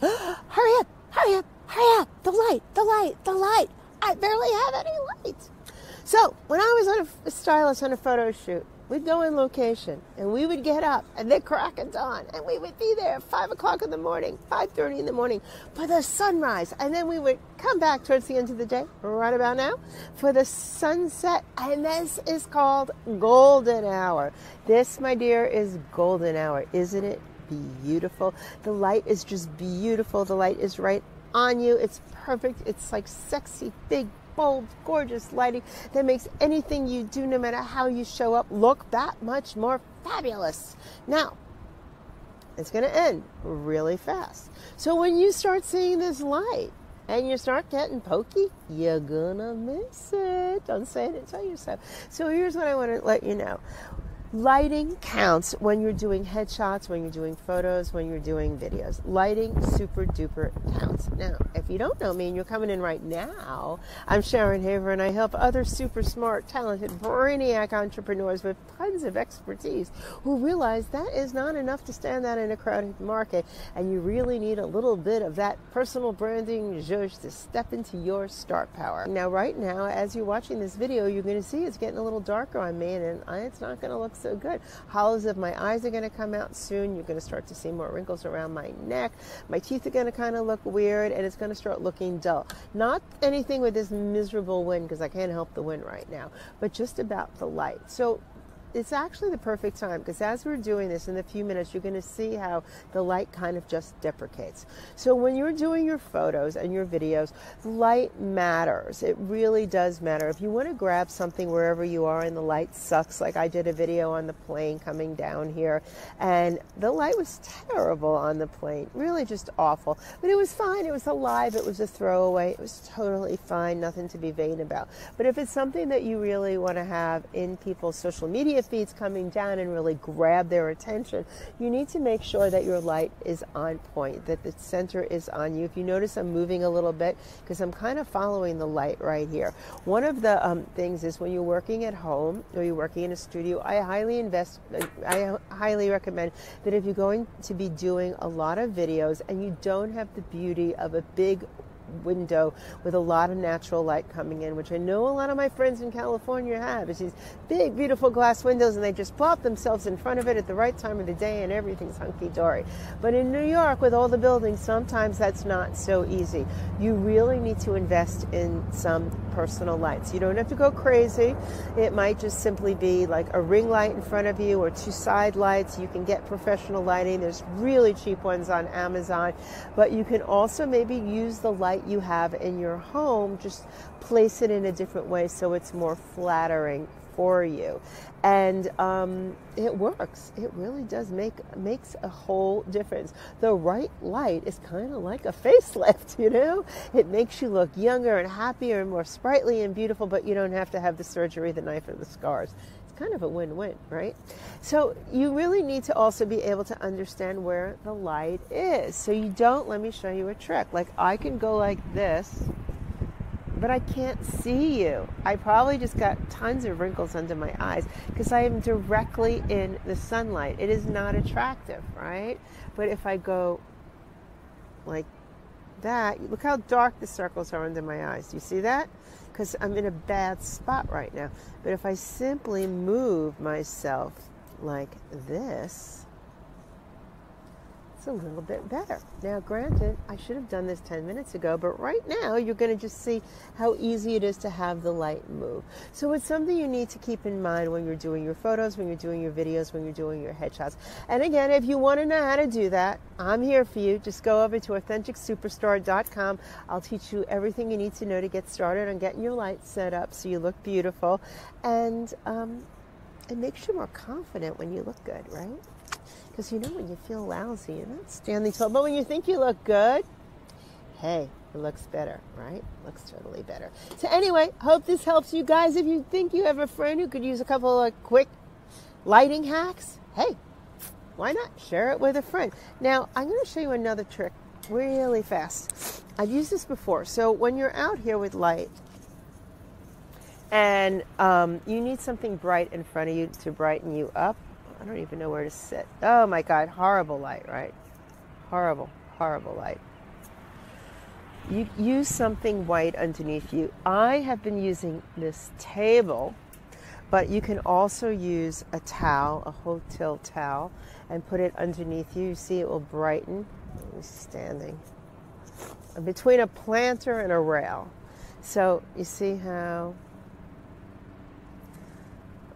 Hurry up, hurry up, hurry up. The light, the light, the light. I barely have any light. So when I was a stylist on a photo shoot, we'd go in location and we would get up and the crack of dawn and we would be there at 5 o'clock in the morning, 5:30 in the morning for the sunrise. And then we would come back towards the end of the day, right about now, for the sunset. And this is called golden hour. This, my dear, is golden hour. Isn't it beautiful? The light is just beautiful. The light is right on you. It's perfect. It's like sexy, big, bold, gorgeous lighting that makes anything you do, no matter how you show up, look that much more fabulous. Now, it's going to end really fast. So when you start seeing this light and you start getting pokey, you're going to miss it. Don't say it, tell yourself. So here's what I want to let you know. Lighting counts when you're doing headshots, when you're doing photos, when you're doing videos. Lighting super duper counts. Now, if you don't know me and you're coming in right now, I'm Sharon Haver and I help other super smart, talented, brainiac entrepreneurs with tons of expertise who realize that is not enough to stand out in a crowded market and you really need a little bit of that personal branding zhuzh to step into your star power. Now, right now, as you're watching this video, you're going to see it's getting a little darker on me and it's not going to look so good. Hollows of my eyes are going to come out soon. You're going to start to see more wrinkles around my neck. My teeth are going to kind of look weird and it's going to start looking dull. Not anything with this miserable wind because I can't help the wind right now, but just about the light. So it's actually the perfect time because as we're doing this in a few minutes, you're going to see how the light kind of just deprecates. So when you're doing your photos and your videos, light matters. It really does matter. If you want to grab something wherever you are and the light sucks, like I did a video on the plane coming down here and the light was terrible on the plane, really just awful, but it was fine. It was alive. It was a throwaway. It was totally fine. Nothing to be vain about. But if it's something that you really want to have in people's social media feeds coming down and really grab their attention, you need to make sure that your light is on point, that the center is on you. If you notice, I'm moving a little bit because I'm kind of following the light right here. One of the things is when you're working at home or you're working in a studio, I highly recommend that if you're going to be doing a lot of videos and you don't have the beauty of a big window with a lot of natural light coming in, which I know a lot of my friends in California have, is these big beautiful glass windows and they just plop themselves in front of it at the right time of the day and everything's hunky-dory. But in New York with all the buildings, sometimes that's not so easy. You really need to invest in some personal lights. You don't have to go crazy. It might just simply be like a ring light in front of you or two side lights. You can get professional lighting. There's really cheap ones on Amazon, but you can also maybe use the light you have in your home, just place it in a different way so it's more flattering for you. And it works. It really does makes a whole difference. The right light is kind of like a facelift, you know? It makes you look younger and happier and more sprightly and beautiful, but you don't have to have the surgery, the knife, or the scars. Kind of a win-win, right? So you really need to also be able to understand where the light is. So you don't, let me show you a trick. Like I can go like this, but I can't see you. I probably just got tons of wrinkles under my eyes because I am directly in the sunlight. It is not attractive, right? But if I go like that, look how dark the circles are under my eyes. Do you see that? Because I'm in a bad spot right now. But if I simply move myself like this, it's a little bit better. Now, granted, I should have done this 10 minutes ago, but right now you're going to just see how easy it is to have the light move. So it's something you need to keep in mind when you're doing your photos, when you're doing your videos, when you're doing your headshots. And again, if you want to know how to do that, I'm here for you. Just go over to AuthenticSuperstar.com. I'll teach you everything you need to know to get started on getting your light set up so you look beautiful. And it makes you more confident when you look good, right? Because you know when you feel lousy, you're not standing tall. But when you think you look good, hey, it looks better, right? Looks totally better. So anyway, hope this helps you guys. If you think you have a friend who could use a couple of quick lighting hacks, hey, why not share it with a friend? Now, I'm going to show you another trick really fast. I've used this before. So when you're out here with light, and you need something bright in front of you to brighten you up, I don't even know where to sit. Oh my God, horrible light, right? Horrible. horrible light. You use something white underneath you. I have been using this table, but you can also use a towel, a hotel towel, and put it underneath you. You see it will brighten. I'm standing between a planter and a rail. So you see how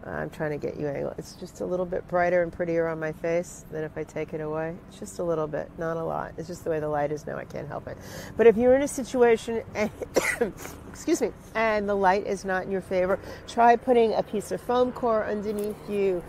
I'm trying to get you angle. It's just a little bit brighter and prettier on my face than if I take it away. It's just a little bit, not a lot. It's just the way the light is now. I can't help it. But if you're in a situation, and excuse me, and the light is not in your favor, try putting a piece of foam core underneath you.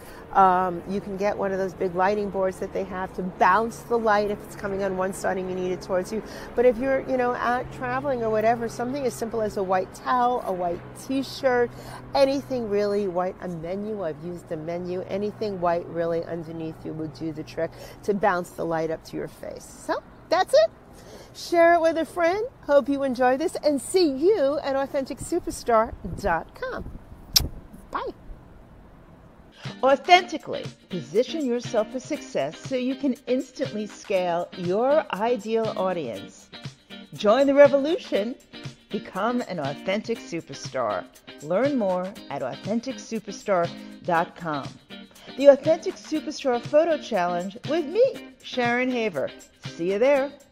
You can get one of those big lighting boards that they have to bounce the light if it's coming on one side and you need it towards you. But if you're, you know, out traveling or whatever, something as simple as a white towel, a white t-shirt, anything really white, a menu, I've used the menu, anything white really underneath you will do the trick to bounce the light up to your face. So that's it. Share it with a friend. Hope you enjoy this, and see you at AuthenticSuperstar.com. Bye. Authentically position yourself for success so you can instantly scale your ideal audience. Join the revolution. Become an authentic superstar. Learn more at AuthenticSuperstar.com. The Authentic Superstar Photo Challenge with me, Sharon Haver. See you there.